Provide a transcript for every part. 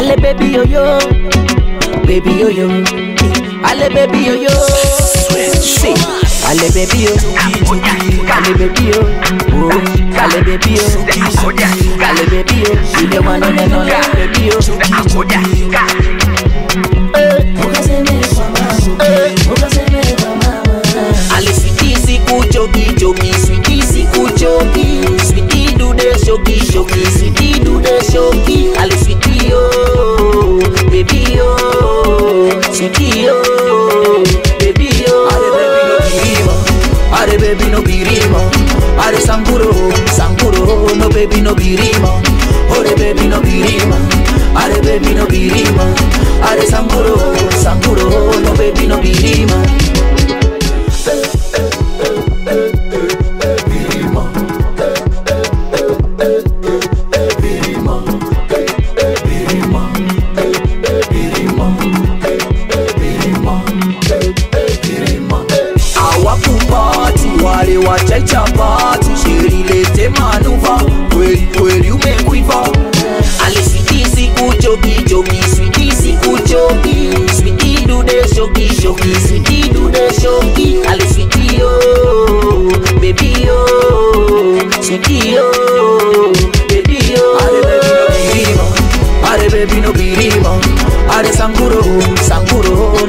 Ale baby yo yo, baby yo yo, ale baby yo yo. See, ale baby yo, ale baby yo, ale baby yo, ale baby yo. You the one and only baby yo. Ale sweetie si kuchoki choki, sweetie si kuchoki, sweetie do the shoki shoki, sweetie do the shoki. Ale sweetie yo, baby yo, sweetie yo. Are baby no birimo, are sanguro, sanguro, no baby no birimo, ore baby no birimo, are baby no birimo, are sanguro, sanguro, no baby no birimo. Are baby no birimo, are sanguro, sanguro,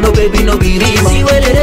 no baby no birimo.